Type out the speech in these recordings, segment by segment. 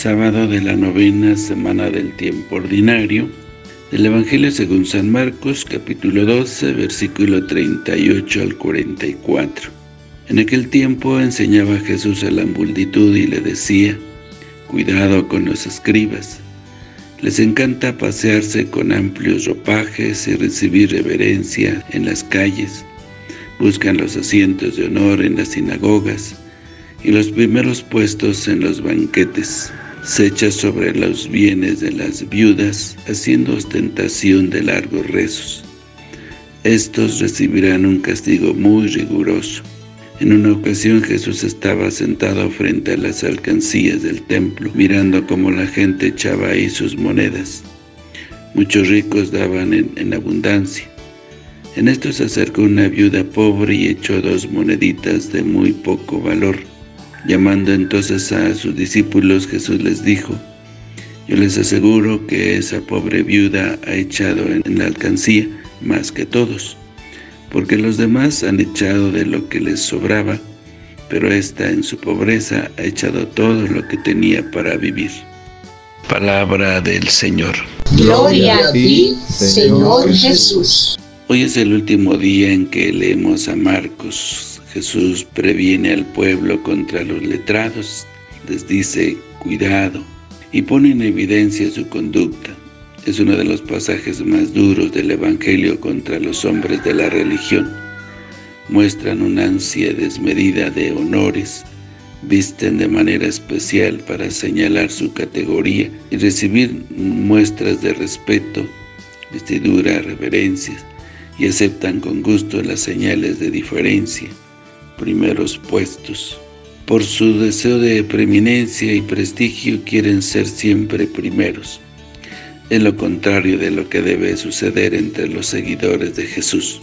sábado de la novena semana del tiempo ordinario, del Evangelio según San Marcos, capítulo 12, versículo 38 al 44. En aquel tiempo enseñaba Jesús a la multitud y le decía: «Cuidado con los escribas. Les encanta pasearse con amplios ropajes y recibir reverencia en las calles. Buscan los asientos de honor en las sinagogas y los primeros puestos en los banquetes. Se echa sobre los bienes de las viudas, haciendo ostentación de largos rezos. Estos recibirán un castigo muy riguroso». En una ocasión Jesús estaba sentado frente a las alcancías del templo, mirando cómo la gente echaba ahí sus monedas. Muchos ricos daban en abundancia. En esto se acercó una viuda pobre y echó dos moneditas de muy poco valor. Llamando entonces a sus discípulos, Jesús les dijo: «Yo les aseguro que esa pobre viuda ha echado en la alcancía más que todos, porque los demás han echado de lo que les sobraba, pero ésta en su pobreza ha echado todo lo que tenía para vivir». Palabra del Señor. Gloria a ti, Señor Jesús. Hoy es el último día en que leemos a Marcos. Jesús previene al pueblo contra los letrados, les dice cuidado, y pone en evidencia su conducta. Es uno de los pasajes más duros del Evangelio contra los hombres de la religión. Muestran una ansia desmedida de honores, visten de manera especial para señalar su categoría y recibir muestras de respeto, vestidura, reverencias, y aceptan con gusto las señales de diferencia, primeros puestos. Por su deseo de preeminencia y prestigio quieren ser siempre primeros. Es lo contrario de lo que debe suceder entre los seguidores de Jesús,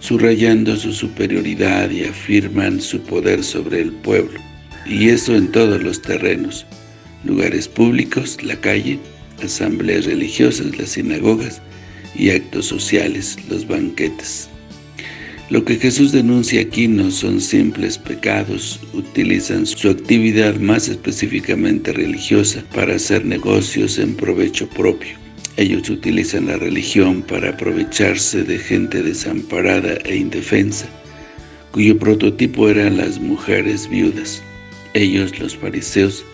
subrayando su superioridad y afirman su poder sobre el pueblo, y eso en todos los terrenos: lugares públicos, la calle, asambleas religiosas, las sinagogas y actos sociales, los banquetes. Lo que Jesús denuncia aquí no son simples pecados, utilizan su actividad más específicamente religiosa para hacer negocios en provecho propio. Ellos utilizan la religión para aprovecharse de gente desamparada e indefensa, cuyo prototipo eran las mujeres viudas. Ellos, los fariseos,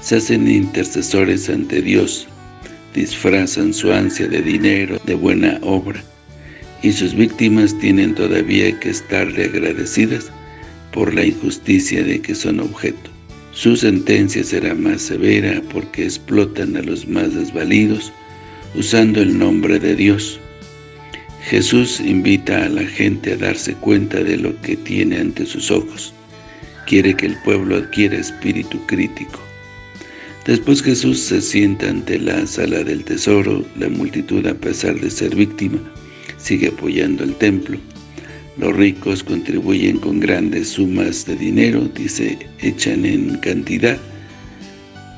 se hacen intercesores ante Dios, disfrazan su ansia de dinero, de buena obra, y sus víctimas tienen todavía que estarle agradecidas por la injusticia de que son objeto. Su sentencia será más severa porque explotan a los más desvalidos usando el nombre de Dios. Jesús invita a la gente a darse cuenta de lo que tiene ante sus ojos. Quiere que el pueblo adquiera espíritu crítico. Después Jesús se sienta ante la sala del tesoro. La multitud, a pesar de ser víctima, sigue apoyando el templo. Los ricos contribuyen con grandes sumas de dinero, dice, echan en cantidad.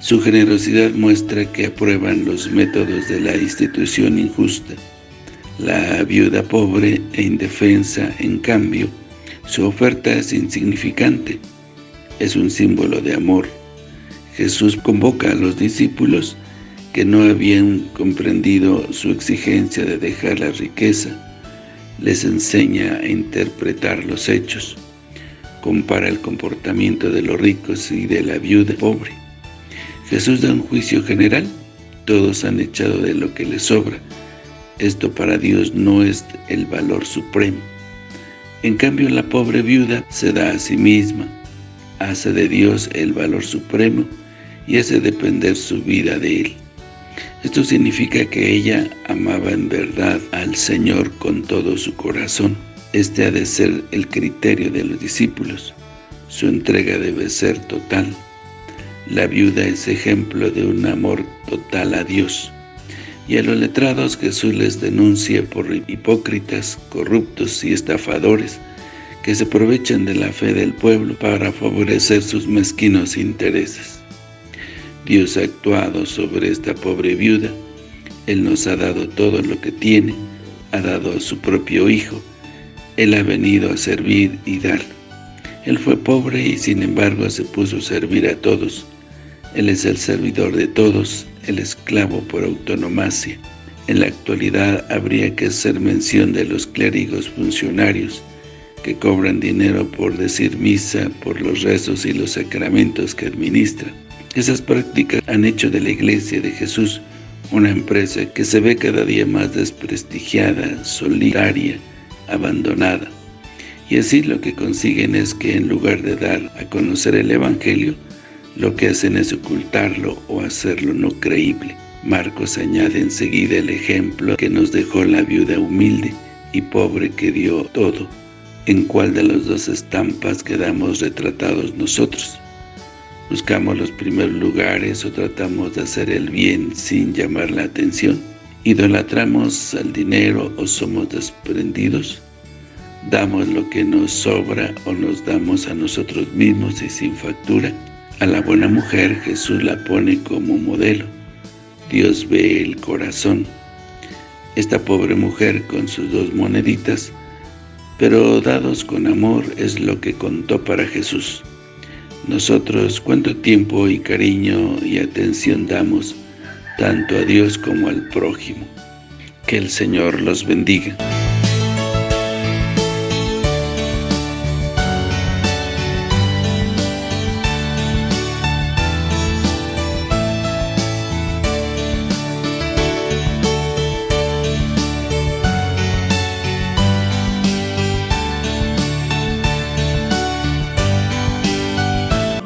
Su generosidad muestra que aprueban los métodos de la institución injusta. La viuda pobre e indefensa, en cambio, su oferta es insignificante. Es un símbolo de amor. Jesús convoca a los discípulos que no habían comprendido su exigencia de dejar la riqueza, les enseña a interpretar los hechos, compara el comportamiento de los ricos y de la viuda pobre. Jesús da un juicio general: todos han echado de lo que les sobra. Esto para Dios no es el valor supremo. En cambio, la pobre viuda se da a sí misma, hace de Dios el valor supremo y hace depender su vida de Él. Esto significa que ella amaba en verdad al Señor con todo su corazón. Este ha de ser el criterio de los discípulos. Su entrega debe ser total. La viuda es ejemplo de un amor total a Dios. Y a los letrados Jesús les denuncia por hipócritas, corruptos y estafadores que se aprovechan de la fe del pueblo para favorecer sus mezquinos intereses. Dios ha actuado sobre esta pobre viuda. Él nos ha dado todo lo que tiene, ha dado a su propio Hijo. Él ha venido a servir y dar. Él fue pobre y sin embargo se puso a servir a todos. Él es el servidor de todos, el esclavo por autonomacia. En la actualidad habría que hacer mención de los clérigos funcionarios que cobran dinero por decir misa, por los rezos y los sacramentos que administran. Esas prácticas han hecho de la Iglesia de Jesús una empresa que se ve cada día más desprestigiada, solitaria, abandonada. Y así lo que consiguen es que en lugar de dar a conocer el Evangelio, lo que hacen es ocultarlo o hacerlo no creíble. Marcos añade enseguida el ejemplo que nos dejó la viuda humilde y pobre que dio todo. ¿En cuál de las dos estampas quedamos retratados nosotros? ¿Buscamos los primeros lugares o tratamos de hacer el bien sin llamar la atención? ¿Idolatramos al dinero o somos desprendidos? ¿Damos lo que nos sobra o nos damos a nosotros mismos y sin factura? A la buena mujer Jesús la pone como modelo. Dios ve el corazón. Esta pobre mujer con sus 2 moneditas, pero dados con amor, es lo que contó para Jesús. Nosotros, ¿cuánto tiempo y cariño y atención damos tanto a Dios como al prójimo? Que el Señor los bendiga.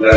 La